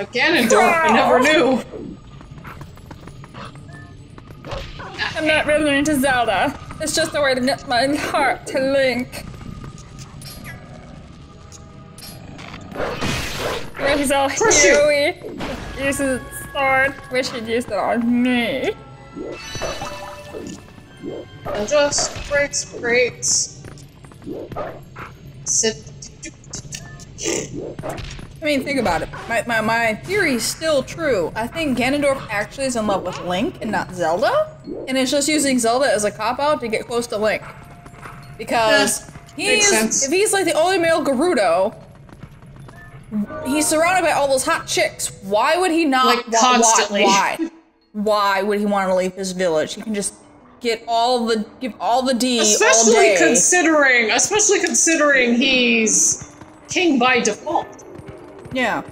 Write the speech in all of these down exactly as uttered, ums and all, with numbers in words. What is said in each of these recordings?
Like Ganondorf, I never knew. I'm not really into Zelda. It's just a way to get my heart to Link. Which is all Huey uses a sword, which he'd use it on me. And just breaks, breaks. Sit. I mean, think about it. My, my, my theory is still true. I think Ganondorf actually is in love with Link and not Zelda. And it's just using Zelda as a cop-out to get close to Link. Because he's, if he's like the only male Gerudo, he's surrounded by all those hot chicks. Why would he not? Like, wa constantly. Why? Why? Why would he want to leave his village? He can just get all the, give all the D especially all day. Considering, especially considering he's king by default. Yeah.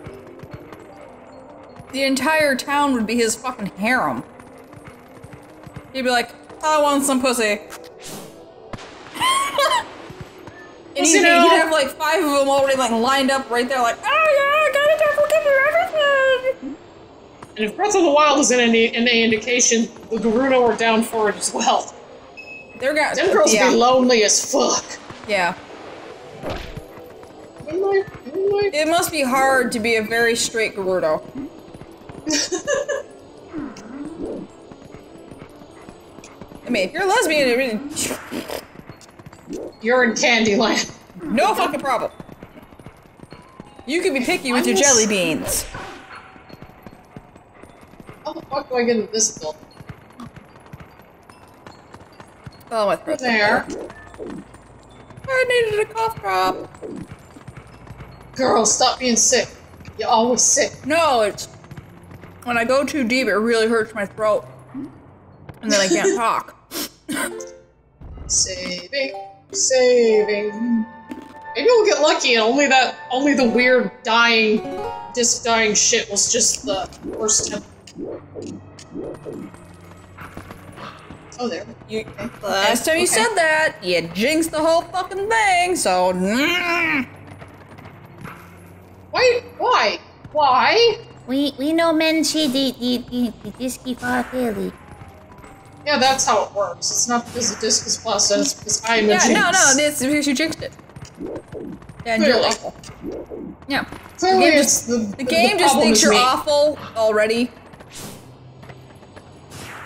The entire town would be his fucking harem. He'd be like, I want some pussy. And he'd, you know, he'd have like five of them already like lined up right there like, oh yeah, Ganondorf will give you everything! And if Breath of the Wild is in any, any indication, the Gerudo are down for it as well. They're gonna- Them girls yeah. be lonely as fuck. Yeah. It must be hard to be a very straight Gerudo. I mean, if you're a lesbian, it really... You're in Candyland. No fucking problem. You can be picky with I'm your just... jelly beans. How the fuck do I get into this adult? Oh, my throat. There. I needed a cough drop. Girl, stop being sick. You're always sick. No, it's... When I go too deep, it really hurts my throat. And then I can't talk. Saving. Saving. Maybe we'll get lucky and only that... Only the weird dying... Disc dying shit was just the worst temp. Oh, there. You, okay. Last time you okay. said that, you jinxed the whole fucking thing, so... Why? Why? Why? We we know menchi di di di di disky fa daily. Yeah, that's how it works. It's not because the discus plus is because I'm yeah, a Yeah, no, no, it's because you jinxed it. Yeah, and you're awful. Yeah. Clearly, the game just, the, the, the game the just thinks you're me. awful already.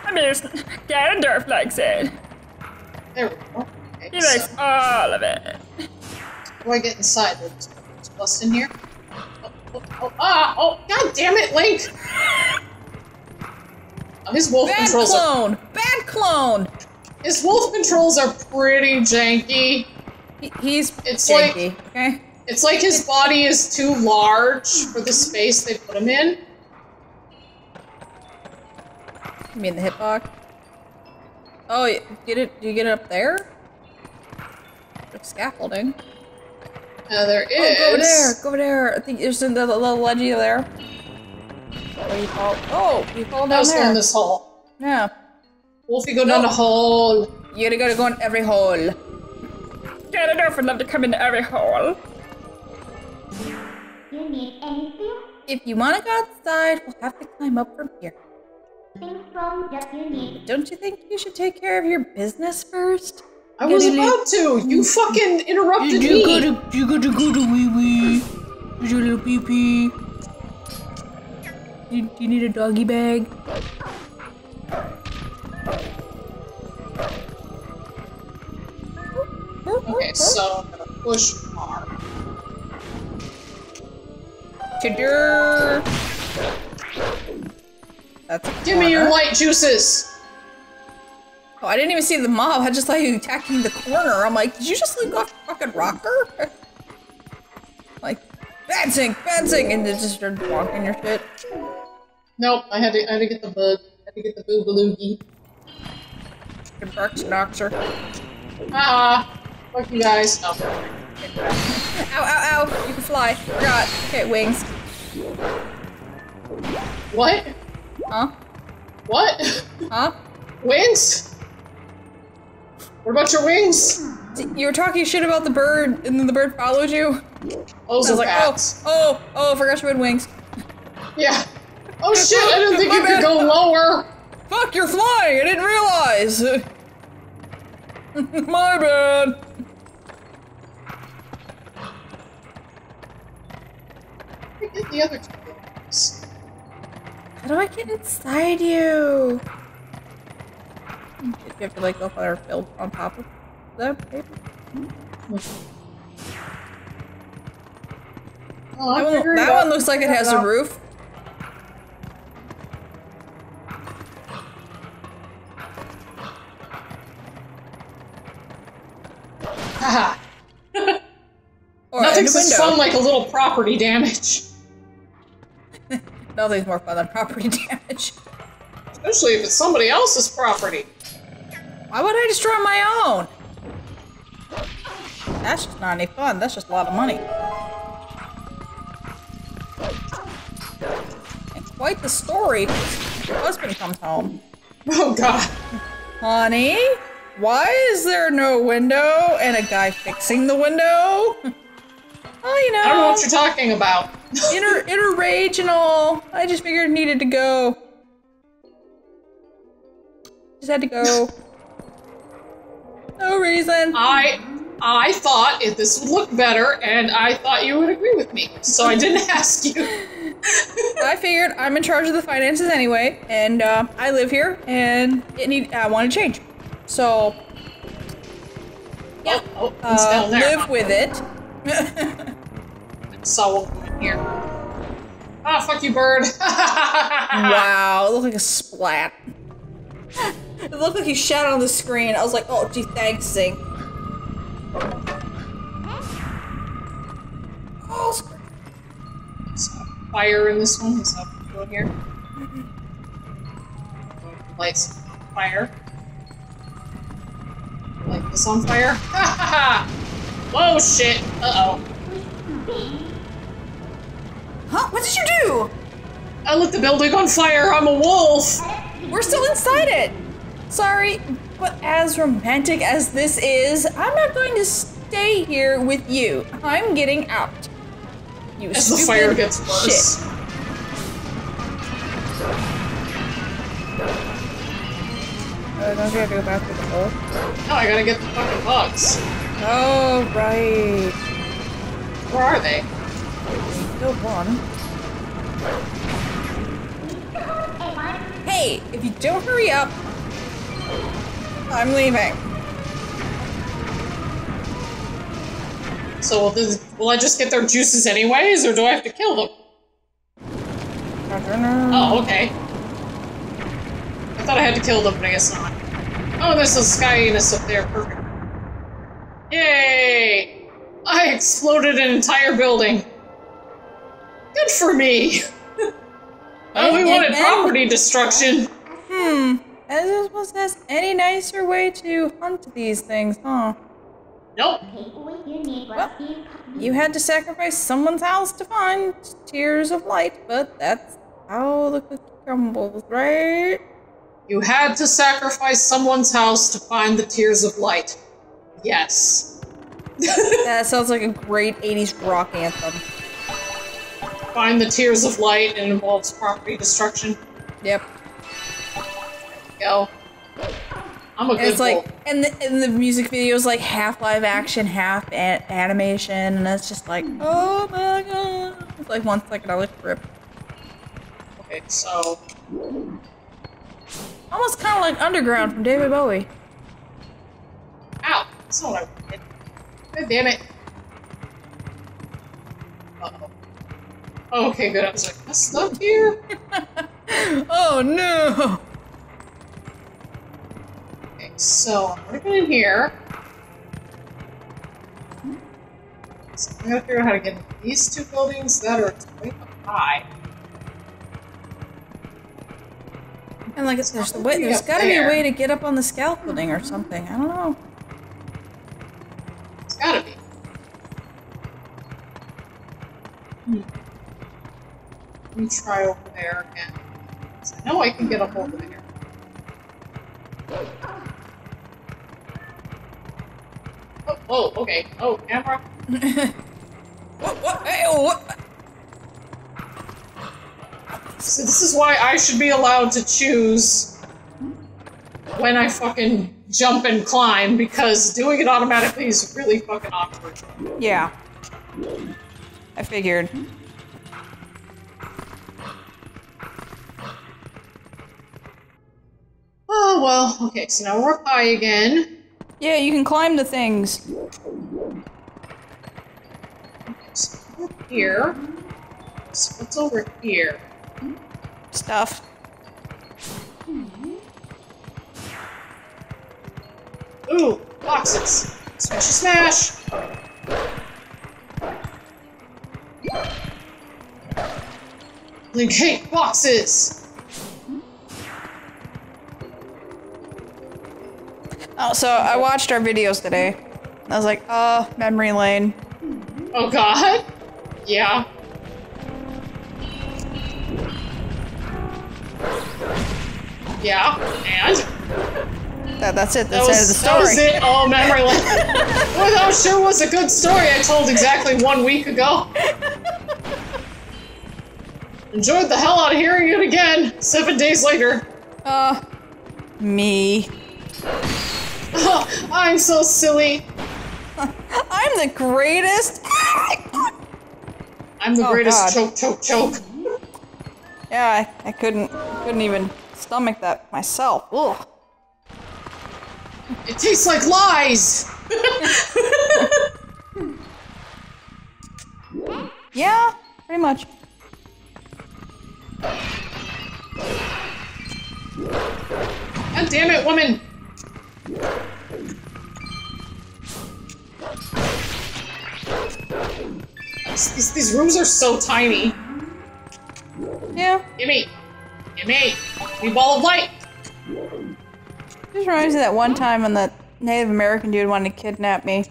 I mean, Ganondorf likes it. There we go. Okay, he so. likes all of it. Do I get inside? There's plus in here. Oh, oh, ah, oh, god damn it, Link! Oh, his wolf Bad controls clone. are- Bad clone! His wolf controls are pretty janky. He, he's it's janky, like, okay? It's like his body is too large for the space they put him in. You mean the hitbox? Oh, you get it- you get it up there? It's scaffolding. Now there is. Oh, go over there, go over there. I think there's a little ledgy there. Is that where you fall? Oh, you fall down there. I was down this hole. Yeah. Wolfie, go no. down the hole. You gotta go to go in every hole. Ganondorf would love to come into every hole. You need anything? If you wanna go outside, we'll have to climb up from here. From what you need. Don't you think you should take care of your business first? I was about to! You fucking interrupted me! You gotta, you gotta go to wee wee. There's your little pee pee. Do you, you need a doggy bag? Okay, so I'm gonna push hard. That's Give me your light juices! Oh, I didn't even see the mob, I just saw you attacking the corner. I'm like, did you just leave off the fucking rocker? Like, bouncing, bouncing, and then just started walking your shit. Nope, I had to I had to get the bug. I had to get the boogaloogie. Fucking Barks Noxer. Ah, fuck you guys. Oh. Ow, ow, ow, you can fly. Forgot. Okay, wings. What? Huh? What? Huh? Wings? What about your wings? You were talking shit about the bird, and then the bird followed you. Oh, so I was like, bats. oh, oh, oh, I forgot you had wings. Yeah. Oh shit, I didn't think you could go lower! Fuck, you're flying! I didn't realize! My bad! I did the other two things. How do I get inside you? You have to like go fire filled on top of that paper. Oh, that one, that one looks like it has a roof. Haha. Nothing's as fun like a little property damage. Nothing's more fun than property damage. Especially if it's somebody else's property. Why would I destroy my own? That's just not any fun, that's just a lot of money. It's quite the story. My husband comes home. Oh god. Honey, why is there no window and a guy fixing the window? Well, you know. I don't know what you're talking about. inner, inner rage and all. I just figured it needed to go. Just had to go. No reason. I I thought if this would look better, and I thought you would agree with me, so I didn't ask you. I figured I'm in charge of the finances anyway, and uh, I live here, and it need I want to change, so yeah, oh, oh, it's uh, down there. Live with it. So we'll here. Ah, oh, fuck you, bird! Wow, it looked like a splat. It looked like he shot on the screen. I was like, oh, gee, thanks, Zing. Oh, screw it. Fire in this one. Is that what we're doing here? Mm-hmm. Lights on fire. Light this on fire. Ha ha ha! Whoa, shit! Uh oh. Huh? What did you do? I lit the building on fire. I'm a wolf! We're still inside it! Sorry, but as romantic as this is, I'm not going to stay here with you. I'm getting out. You as the fire gets worse. Shit. Oh, don't you have to go back to the hole? No, I gotta get the fucking bugs. Oh, right. Where are they? Still one. Hey, if you don't hurry up, I'm leaving. So will, this, will I just get their juices anyways, or do I have to kill them? I don't know. Oh, okay. I thought I had to kill them, but I guess not. Oh, there's a skyiness up there. Perfect. Yay! I exploded an entire building. Good for me. Oh, we wanted property destruction. Hmm. As I was supposed to, any nicer way to hunt these things, huh? Nope. Well, you had to sacrifice someone's house to find Tears of Light, but that's how the cookie crumbles, right? You had to sacrifice someone's house to find the Tears of Light. Yes. That sounds like a great eighties rock anthem. Find the Tears of Light and involves property destruction. Yep. Go. I'm a good and it's like, and the, and the music video is like half live action, half an animation, and it's just like, oh my god. It's like one second I look rip. Okay, so almost kind of like Underground from David Bowie. Ow! That's not what I did. God damn it. Uh-oh. Oh, okay, good. I was like, am I stuck here? Oh no! So, I'm gonna go in here. So, I'm gonna figure out how to get into these two buildings that are way up high. And, like, it's, there's, the way, there's gotta there. be a way to get up on the scaffolding or something. I don't know. It's gotta be. Hmm. Let me try over there again. I know I can get up over there. Oh, oh, okay. Oh, camera. What? What? Hey, oh, what? So this is why I should be allowed to choose when I fucking jump and climb, because doing it automatically is really fucking awkward. Yeah. I figured. Oh, well, okay, so now we're up high again. Yeah, you can climb the things. Okay, so we're up here. So what's over here? Stuff. Ooh, boxes. Smashy smash! Link hate boxes! Oh, so I watched our videos today. I was like, oh, memory lane. Oh god? Yeah. Yeah, and? That, that's it, that's that was, the story. That was it, oh, memory lane. Well, that sure was a good story I told exactly one week ago. Enjoyed the hell out of hearing it again, seven days later. Uh, me. Oh, I'm so silly. I'm the greatest. I'm the oh, greatest God. choke, choke, choke. Yeah, I, I couldn't, couldn't even stomach that myself. Ugh. It tastes like lies. Yeah, pretty much. God damn it, woman! These, these rooms are so tiny. Yeah. Gimme! Gimme! Gimme ball of light! Just reminds me of that one time when that Native American dude wanted to kidnap me.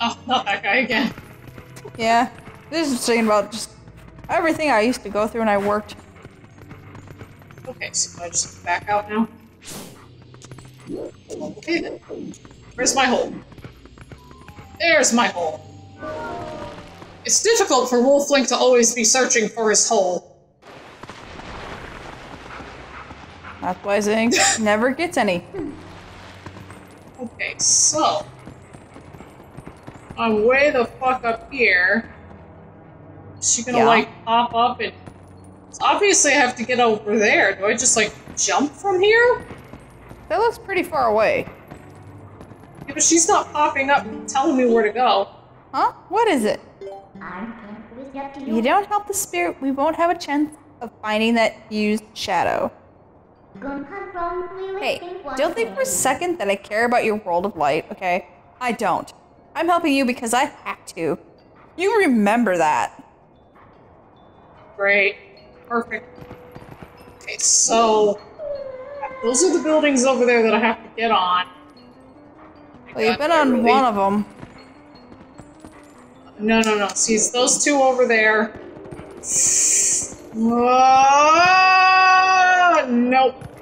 Oh, not that guy again. Yeah. This is thinking about just everything I used to go through when I worked. Okay, so I just back out now. Okay then. Where's my hole? There's my hole. It's difficult for Wolf Link to always be searching for his hole. That's why Link never gets any. Okay, so I'm way the fuck up here. Is she gonna, yeah. like, pop up and... Obviously I have to get over there. Do I just, like, jump from here? That looks pretty far away. Yeah, but she's not popping up and telling me where to go. Huh? What is it? I can't really up to you. You don't help the spirit, we won't have a chance of finding that fused shadow. Hey, don't think for a second that I care about your world of light, okay? I don't. I'm helping you because I have to. You remember that. Great. Perfect. Okay, so... Those are the buildings over there that I have to get on. Well, you've been on one of them. No, no, no. See, it's those two over there. Uh, nope.